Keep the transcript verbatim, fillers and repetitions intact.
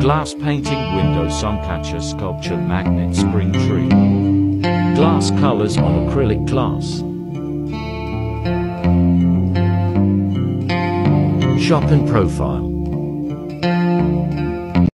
Glass painting window suncatcher sculpture magnet spring tree. Glass colors on acrylic glass. Shop and profile.